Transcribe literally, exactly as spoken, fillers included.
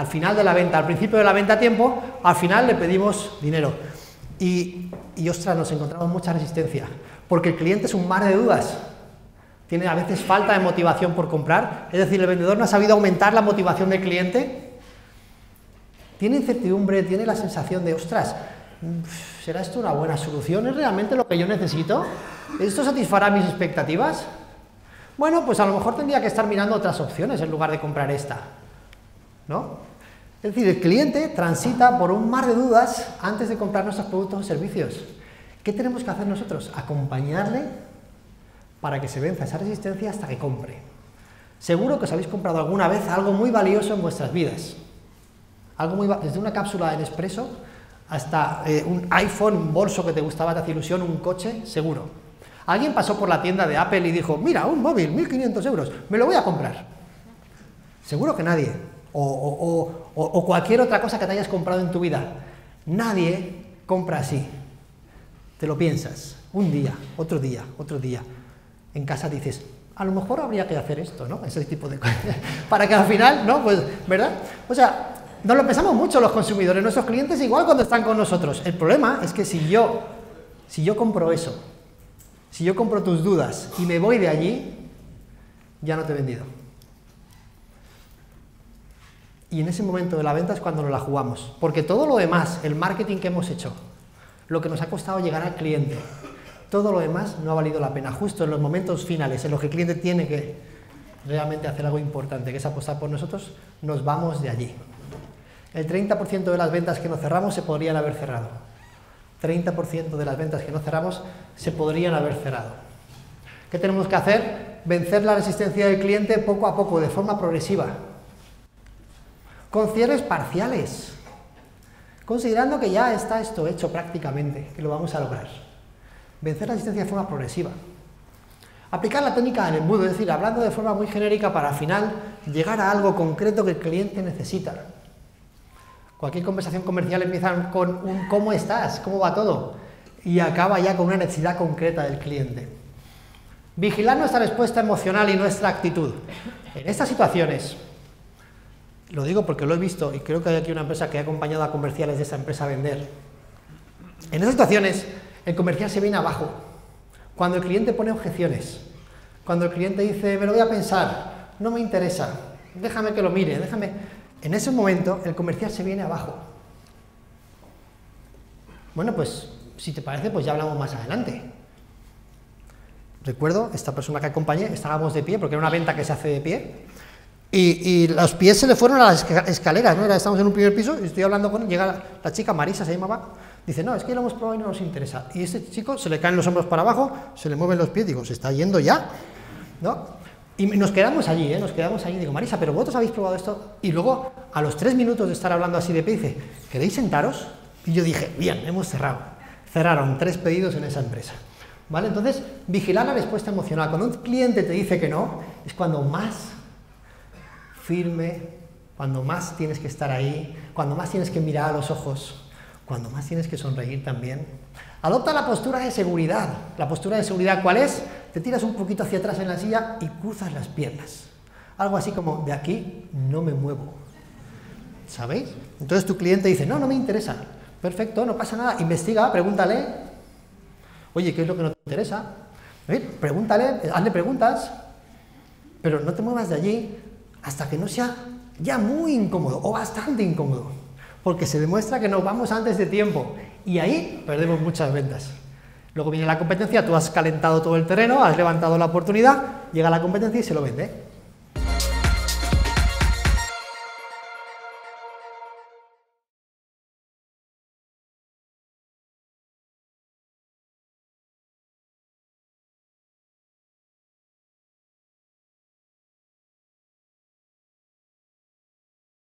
al final de la venta, al principio de la venta a tiempo, al final le pedimos dinero. Y, y ostras, nos encontramos mucha resistencia, porque el cliente es un mar de dudas. Tiene a veces falta de motivación por comprar, es decir, el vendedor no ha sabido aumentar la motivación del cliente. Tiene incertidumbre, tiene la sensación de, ostras, ¿será esto una buena solución? ¿Es realmente lo que yo necesito? ¿Esto satisfará mis expectativas? Bueno, pues a lo mejor tendría que estar mirando otras opciones en lugar de comprar esta, ¿no? Es decir, el cliente transita por un mar de dudas antes de comprar nuestros productos o servicios. ¿Qué tenemos que hacer nosotros? Acompañarle para que se venza esa resistencia hasta que compre. Seguro que os habéis comprado alguna vez algo muy valioso en vuestras vidas. Algo muy desde una cápsula de Nespresso hasta eh, un iPhone, un bolso que te gustaba, te hace ilusión, un coche, seguro. Alguien pasó por la tienda de Apple y dijo, mira, un móvil, mil quinientos euros, me lo voy a comprar. Seguro que nadie. O, o, o, o cualquier otra cosa que te hayas comprado en tu vida. Nadie compra así. Te lo piensas. Un día, otro día, otro día. En casa dices, a lo mejor habría que hacer esto, ¿no? Ese tipo de cosas. Para que al final, ¿no? Pues, ¿verdad? O sea, nos lo pensamos mucho los consumidores, nuestros clientes igual cuando están con nosotros. El problema es que si yo, si yo compro eso, si yo compro tus dudas y me voy de allí, ya no te he vendido. Y en ese momento de la venta es cuando nos la jugamos. Porque todo lo demás, el marketing que hemos hecho, lo que nos ha costado llegar al cliente, todo lo demás no ha valido la pena, justo en los momentos finales, en los que el cliente tiene que realmente hacer algo importante, que es apostar por nosotros, nos vamos de allí. El treinta por ciento de las ventas que no cerramos se podrían haber cerrado. treinta por ciento de las ventas que no cerramos se podrían haber cerrado. ¿Qué tenemos que hacer? Vencer la resistencia del cliente poco a poco, de forma progresiva. Con cierres parciales, considerando que ya está esto hecho prácticamente, que lo vamos a lograr. Vencer la resistencia de forma progresiva. Aplicar la técnica del embudo, es decir, hablando de forma muy genérica para al final llegar a algo concreto que el cliente necesita. Cualquier conversación comercial empieza con un ¿cómo estás? ¿Cómo va todo? Y acaba ya con una necesidad concreta del cliente. Vigilar nuestra respuesta emocional y nuestra actitud. En estas situaciones, lo digo porque lo he visto y creo que hay aquí una empresa que ha acompañado a comerciales de esa empresa a vender. En esas situaciones, el comercial se viene abajo. Cuando el cliente pone objeciones, cuando el cliente dice, me lo voy a pensar, no me interesa, déjame que lo mire, déjame... En ese momento, el comercial se viene abajo. Bueno, pues, si te parece, pues ya hablamos más adelante. Recuerdo, esta persona que acompañé, estábamos de pie, porque era una venta que se hace de pie, y, y los pies se le fueron a las escaleras, ¿no? Estamos en un primer piso, y estoy hablando con... Llega la chica, Marisa se llamaba... Dice, no, es que lo hemos probado y no nos interesa. Y este chico se le caen los hombros para abajo, se le mueven los pies, digo, se está yendo ya, ¿no? Y nos quedamos allí, ¿eh? Nos quedamos allí, digo, Marisa, pero vosotros habéis probado esto. Y luego, a los tres minutos de estar hablando así de pie, dice, ¿queréis sentaros? Y yo dije, bien, hemos cerrado. Cerraron tres pedidos en esa empresa, ¿vale? Entonces, vigilar la respuesta emocional. Cuando un cliente te dice que no, es cuando más firme, cuando más tienes que estar ahí, cuando más tienes que mirar a los ojos, cuando más tienes que sonreír también. Adopta la postura de seguridad. ¿La postura de seguridad cuál es? Te tiras un poquito hacia atrás en la silla y cruzas las piernas. Algo así como, de aquí no me muevo. ¿Sabéis? Entonces tu cliente dice, no, no me interesa. Perfecto, no pasa nada. Investiga, pregúntale. Oye, ¿qué es lo que no te interesa? ¿Eh? Pregúntale, hazle preguntas. Pero no te muevas de allí hasta que no sea ya muy incómodo o bastante incómodo. Porque se demuestra que nos vamos antes de tiempo y ahí perdemos muchas ventas. Luego viene la competencia, tú has calentado todo el terreno, has levantado la oportunidad, llega la competencia y se lo vende.